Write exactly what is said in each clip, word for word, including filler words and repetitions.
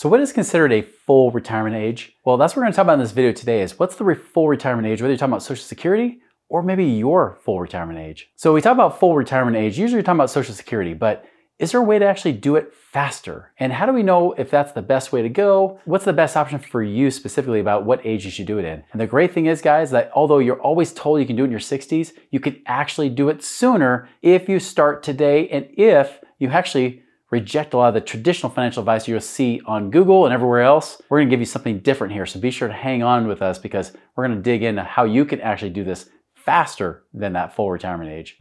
So what is considered a full retirement age? Well, that's what we're gonna talk about in this video today is what's the full retirement age, whether you're talking about Social Security or maybe your full retirement age. So we talk about full retirement age, usually we're talking about Social Security, but is there a way to actually do it faster? And how do we know if that's the best way to go? What's the best option for you specifically about what age you should do it in? And the great thing is, guys, that although you're always told you can do it in your sixties, you can actually do it sooner if you start today and if you actually reject a lot of the traditional financial advice you'll see on Google and everywhere else. We're gonna give you something different here, so be sure to hang on with us because we're gonna dig into how you can actually do this faster than that full retirement age.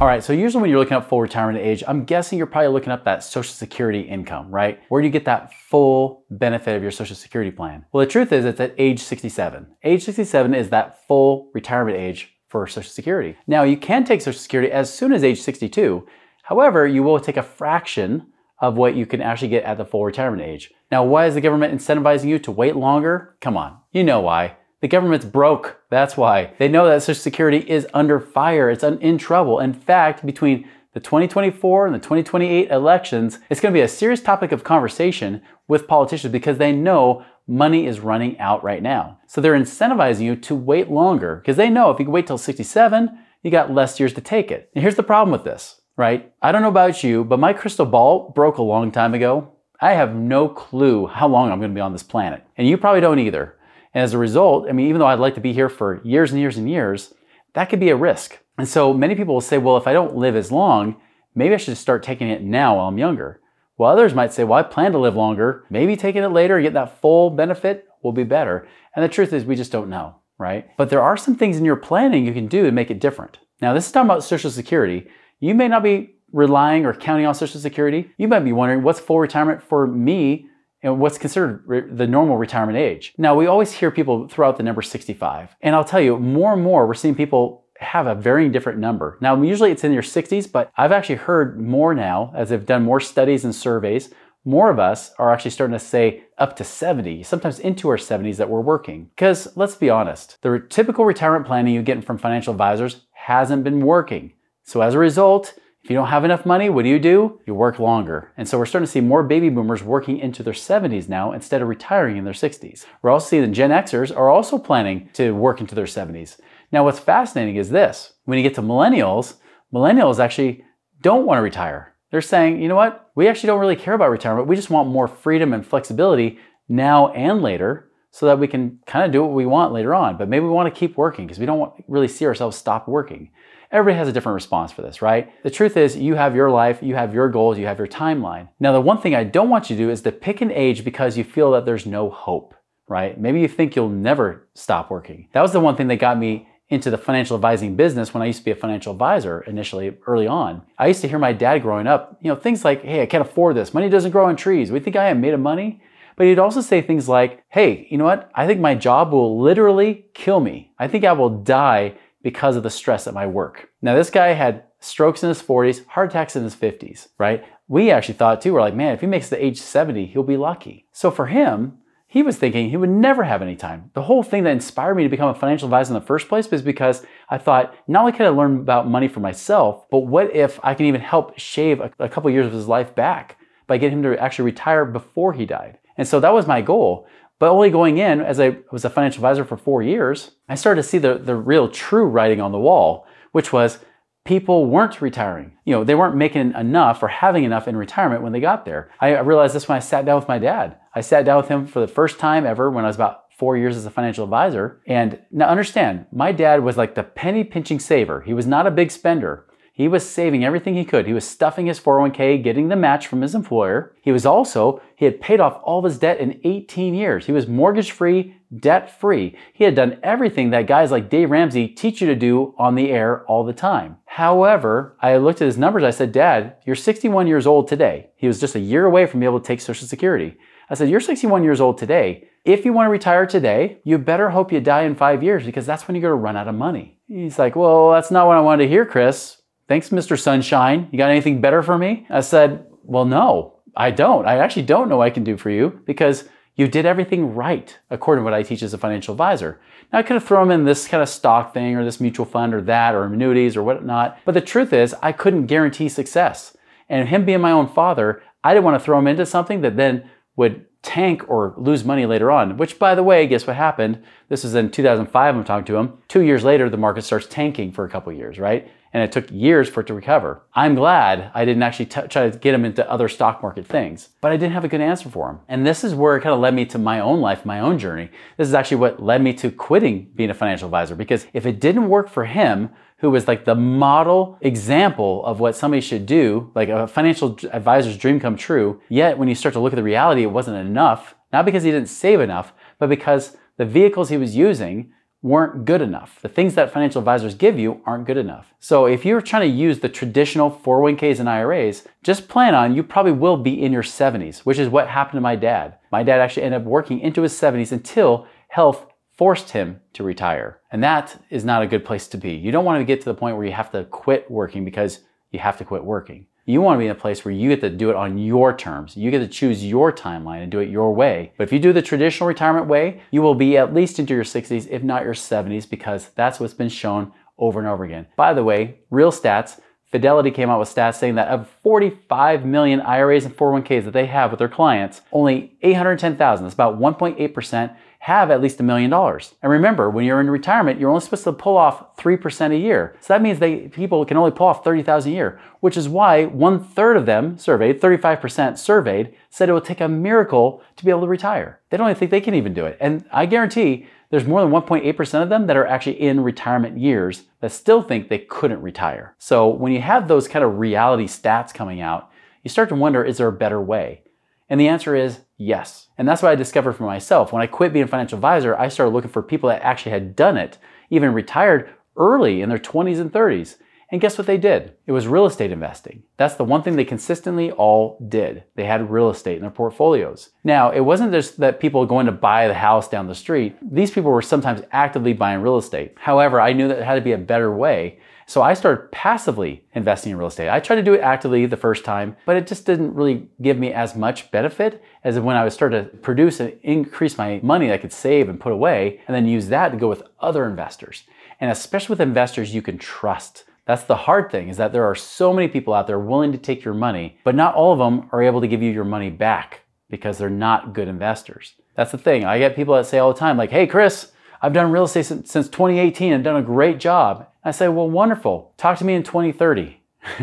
All right, so usually when you're looking up full retirement age, I'm guessing you're probably looking up that Social Security income, right? Where do you get that full benefit of your Social Security plan? Well, the truth is it's at age sixty-seven. Age sixty-seven is that full retirement age for Social Security. Now, you can take Social Security as soon as age sixty-two. However, you will take a fraction of what you can actually get at the full retirement age. Now, why is the government incentivizing you to wait longer? Come on, you know why. The government's broke, that's why. They know that Social Security is under fire, it's in trouble. In fact, between the twenty twenty-four and the twenty twenty-eight elections, it's gonna be a serious topic of conversation with politicians because they know money is running out right now. So they're incentivizing you to wait longer because they know if you wait till sixty-seven, you got less years to take it. And here's the problem with this, right? I don't know about you, but my crystal ball broke a long time ago. I have no clue how long I'm gonna be on this planet. And you probably don't either. And as a result, I mean, even though I'd like to be here for years and years and years, that could be a risk. And so many people will say, well, if I don't live as long, maybe I should start taking it now while I'm younger. While others might say, well, I plan to live longer, maybe taking it later and get that full benefit will be better. And the truth is we just don't know, right? But there are some things in your planning you can do to make it different. Now, this is talking about Social Security. You may not be relying or counting on Social Security. You might be wondering, what's full retirement for me and what's considered the normal retirement age. Now, we always hear people throw out the number sixty-five. And I'll tell you, more and more, we're seeing people have a varying different number. Now, usually it's in your sixties, but I've actually heard more now, as they've done more studies and surveys, more of us are actually starting to say up to seventy, sometimes into our seventies that we're working. Because let's be honest, the typical retirement planning you get from financial advisors hasn't been working. So as a result, if you don't have enough money, what do you do? You work longer. And so we're starting to see more baby boomers working into their seventies now instead of retiring in their sixties. We're also seeing that Gen Xers are also planning to work into their seventies. Now, what's fascinating is this. When you get to millennials, millennials actually don't want to retire. They're saying, you know what? We actually don't really care about retirement. We just want more freedom and flexibility now and later, so that we can kind of do what we want later on, but maybe we want to keep working because we don't want, really see ourselves stop working. Everybody has a different response for this, right? The truth is you have your life, you have your goals, you have your timeline. Now, the one thing I don't want you to do is to pick an age because you feel that there's no hope, right? Maybe you think you'll never stop working. That was the one thing that got me into the financial advising business when I used to be a financial advisor initially early on. I used to hear my dad growing up, you know, things like, hey, I can't afford this. Money doesn't grow on trees. We think I am made of money. But he'd also say things like, hey, you know what? I think my job will literally kill me. I think I will die because of the stress at my work. Now, this guy had strokes in his forties, heart attacks in his fifties, right? We actually thought too, we're like, man, if he makes it to age seventy, he'll be lucky. So for him, he was thinking he would never have any time. The whole thing that inspired me to become a financial advisor in the first place was because I thought, not only can I learn about money for myself, but what if I can even help shave a, a couple years of his life back by getting him to actually retire before he died? And so that was my goal. But only going in, as I was a financial advisor for four years, I started to see the, the real true writing on the wall, which was people weren't retiring. You know, they weren't making enough or having enough in retirement when they got there. I realized this when I sat down with my dad. I sat down with him for the first time ever when I was about four years as a financial advisor. And now understand, my dad was like the penny pinching saver. He was not a big spender. He was saving everything he could. He was stuffing his four oh one K, getting the match from his employer. He was also, he had paid off all of his debt in eighteen years. He was mortgage-free, debt-free. He had done everything that guys like Dave Ramsey teach you to do on the air all the time. However, I looked at his numbers. I said, Dad, you're sixty-one years old today. He was just a year away from being able to take Social Security. I said, you're sixty-one years old today. If you want to retire today, you better hope you die in five years because that's when you're going to run out of money. He's like, well, that's not what I wanted to hear, Chris. Thanks, Mister Sunshine. You got anything better for me? I said, well, no, I don't. I actually don't know what I can do for you because You did everything right, according to what I teach as a financial advisor. Now, I could have thrown in this kind of stock thing or this mutual fund or that or annuities or whatnot, but the truth is I couldn't guarantee success. And him being my own father, I didn't want to throw him into something that then would tank or lose money later on, which, by the way, guess what happened? This is in two thousand five, I'm talking to him. Two years later, the market starts tanking for a couple of years, right? And it took years for it to recover. I'm glad I didn't actually t- try to get him into other stock market things, but I didn't have a good answer for him. And this is where it kind of led me to my own life, my own journey. This is actually what led me to quitting being a financial advisor, because if it didn't work for him, who was like the model example of what somebody should do, like a financial advisor's dream come true, yet when you start to look at the reality, it wasn't enough, not because he didn't save enough, but because the vehicles he was using weren't good enough. The things that financial advisors give you aren't good enough. So if you're trying to use the traditional four oh one Ks and I R As, just plan on you probably will be in your seventies, which is what happened to my dad. My dad actually ended up working into his seventies until health forced him to retire. And that is not a good place to be. You don't want to get to the point where you have to quit working because you have to quit working. You want to be in a place where you get to do it on your terms. You get to choose your timeline and do it your way. But if you do the traditional retirement way, you will be at least into your sixties, if not your seventies, because that's what's been shown over and over again. By the way, real stats, Fidelity came out with stats saying that of forty-five million I R As and four oh one Ks that they have with their clients, only eight hundred ten thousand, that's about one point eight percent, have at least a million dollars. And remember, when you're in retirement, you're only supposed to pull off three percent a year. So that means they people can only pull off thirty thousand a year, which is why one third of them surveyed, thirty-five percent surveyed, said it would take a miracle to be able to retire. They don't even think they can even do it. And I guarantee there's more than one point eight percent of them that are actually in retirement years that still think they couldn't retire. So when you have those kind of reality stats coming out, you start to wonder, is there a better way? And the answer is yes. And that's what I discovered for myself. When I quit being a financial advisor, I started looking for people that actually had done it, even retired early in their twenties and thirties. And guess what they did? It was real estate investing. That's the one thing they consistently all did. They had real estate in their portfolios. Now, it wasn't just that people were going to buy the house down the street. These people were sometimes actively buying real estate. However, I knew that it had to be a better way. So I started passively investing in real estate. I tried to do it actively the first time, but it just didn't really give me as much benefit as when I was starting to produce and increase my money that I could save and put away, and then use that to go with other investors. And especially with investors you can trust. That's the hard thing, is that there are so many people out there willing to take your money, but not all of them are able to give you your money back because they're not good investors. That's the thing. I get people that say all the time, like, hey, Chris, I've done real estate since twenty eighteen. I've done a great job. I say, well, wonderful. Talk to me in twenty thirty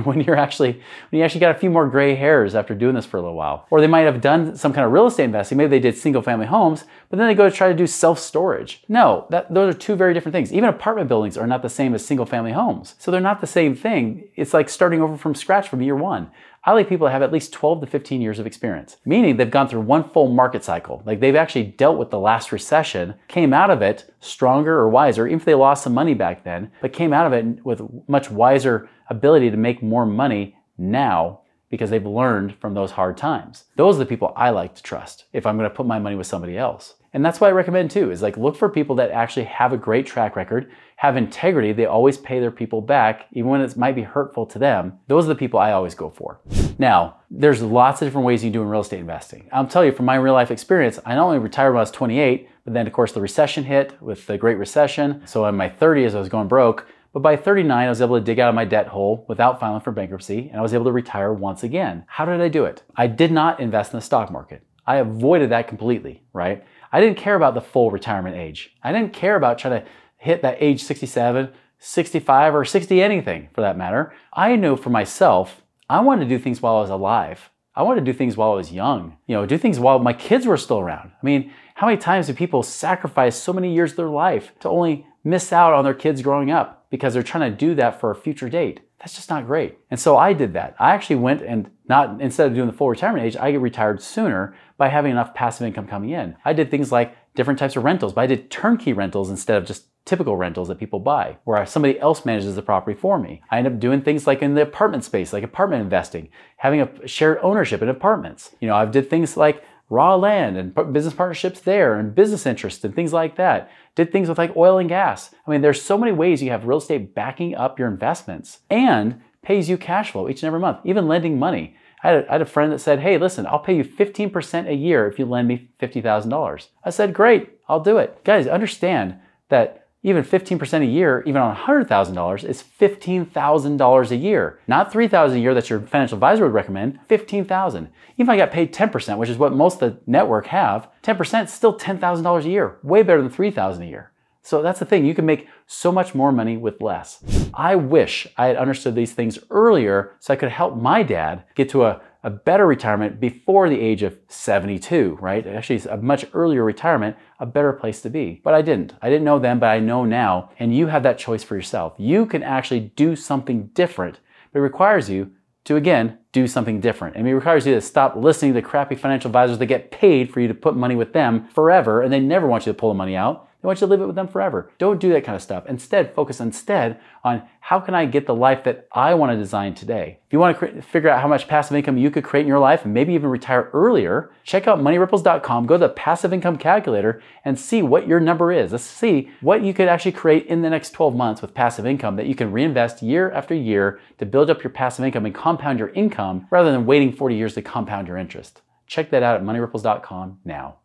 when you're actually, when you actually got a few more gray hairs after doing this for a little while. Or they might have done some kind of real estate investing. Maybe they did single family homes, but then they go to try to do self-storage. No, that, those are two very different things. Even apartment buildings are not the same as single family homes. So they're not the same thing. It's like starting over from scratch from year one. I like people that have at least twelve to fifteen years of experience, meaning they've gone through one full market cycle. Like they've actually dealt with the last recession, came out of it stronger or wiser, even if they lost some money back then, but came out of it with much wiser ability to make more money now because they've learned from those hard times. Those are the people I like to trust if I'm going to put my money with somebody else. And that's what I recommend too, is like look for people that actually have a great track record, have integrity, they always pay their people back, even when it might be hurtful to them. Those are the people I always go for. Now, there's lots of different ways you can do in real estate investing. I'll tell you from my real life experience, I not only retired when I was twenty-eight, but then of course the recession hit with the Great Recession. So in my thirties, I was going broke. But by thirty-nine, I was able to dig out of my debt hole without filing for bankruptcy, and I was able to retire once again. How did I do it? I did not invest in the stock market. I avoided that completely, right? I didn't care about the full retirement age. I didn't care about trying to hit that age sixty-seven, sixty-five, or sixty, anything for that matter. I know for myself, I wanted to do things while I was alive. I wanted to do things while I was young. You know, do things while my kids were still around. I mean, how many times do people sacrifice so many years of their life to only miss out on their kids growing up because they're trying to do that for a future date? That's just not great. And so I did that. I actually went and not, instead of doing the full retirement age, I retired sooner by having enough passive income coming in. I did things like different types of rentals, but I did turnkey rentals instead of just typical rentals that people buy, where somebody else manages the property for me. I end up doing things like in the apartment space, like apartment investing, having a shared ownership in apartments. You know, I've did things like raw land and business partnerships there and business interests and things like that. Did things with like oil and gas. I mean, there's so many ways you have real estate backing up your investments and pays you cash flow each and every month, even lending money. I had a, I had a friend that said, hey, listen, I'll pay you fifteen percent a year if you lend me fifty thousand dollars. I said, great, I'll do it. Guys, understand that even fifteen percent a year, even on one hundred thousand dollars, is fifteen thousand dollars a year. Not three thousand dollars a year that your financial advisor would recommend, fifteen thousand dollars. Even if I got paid ten percent, which is what most of the network have, ten percent is still ten thousand dollars a year, way better than three thousand dollars a year. So that's the thing, you can make so much more money with less. I wish I had understood these things earlier so I could help my dad get to a, a better retirement before the age of seventy-two, right? Actually, it's a much earlier retirement, a better place to be. But I didn't. I didn't know then, but I know now, and you have that choice for yourself. You can actually do something different, but it requires you to, again, do something different. I mean, it requires you to stop listening to crappy financial advisors that get paid for you to put money with them forever, and they never want you to pull the money out. They want you to live it with them forever. Don't do that kind of stuff. Instead, focus instead on how can I get the life that I want to design today. If you want to figure out how much passive income you could create in your life and maybe even retire earlier, check out money ripples dot com, go to the passive income calculator and see what your number is. Let's see what you could actually create in the next twelve months with passive income that you can reinvest year after year to build up your passive income and compound your income rather than waiting forty years to compound your interest. Check that out at money ripples dot com now.